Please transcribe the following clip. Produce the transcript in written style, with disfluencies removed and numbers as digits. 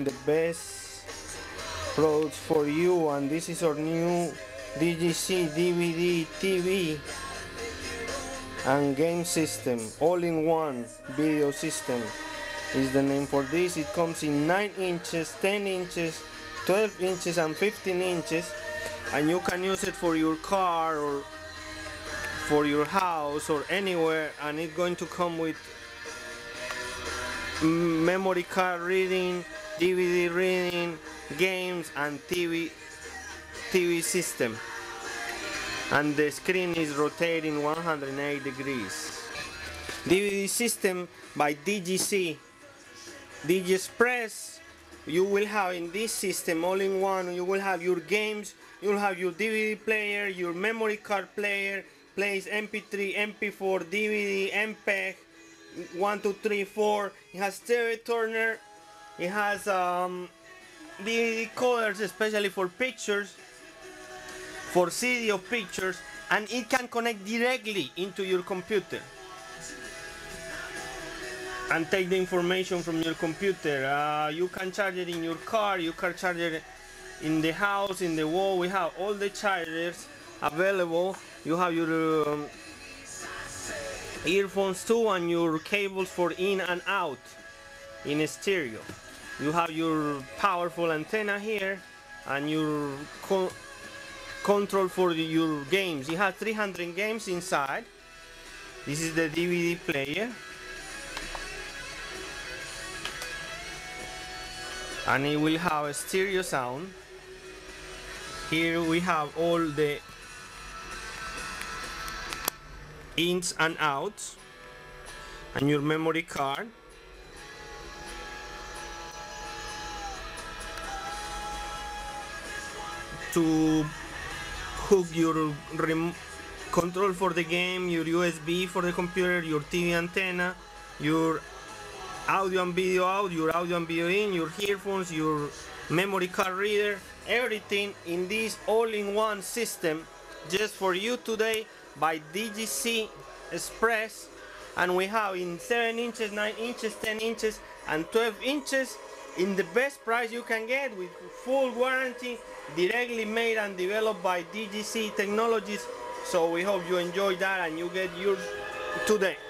find the best products for you, and this is our new DGC DVD TV and game system, all-in-one video system is the name for this. It comes in 9 inches, 10 inches, 12 inches and 15 inches, and you can use it for your car or for your house or anywhere, and it's going to come with memory card reading, DVD reading, games and TV system, and the screen is rotating 108 degrees. DVD system by DigiExpress. You will have in this system all-in-one, you will have your games, you'll have your DVD player, your memory card player, plays MP3, MP4, DVD, MPEG 1, 2, 3, 4. It has stereo turner, it has DVD coders, especially for pictures, for CD of pictures, and it can connect directly into your computer and take the information from your computer. You can charge it in your car, you can charge it in the house, in the wall. We have all the chargers available. You have your earphones too, and your cables for in and out in stereo. You have your powerful antenna here and your control for your games. It has 300 games inside. This is the DVD player, and it will have a stereo sound. Here we have all the ins and outs and your memory card. To hook your remote control for the game, your USB for the computer, your TV antenna, your audio and video out, your audio and video in, your earphones, your memory card reader, everything in this all-in-one system just for you today by DGC Express. And we have in 7 inches, 9 inches, 10 inches and 12 inches in the best price you can get, with full warranty, directly made and developed by DGC Technologies. So we hope you enjoy that and you get yours today.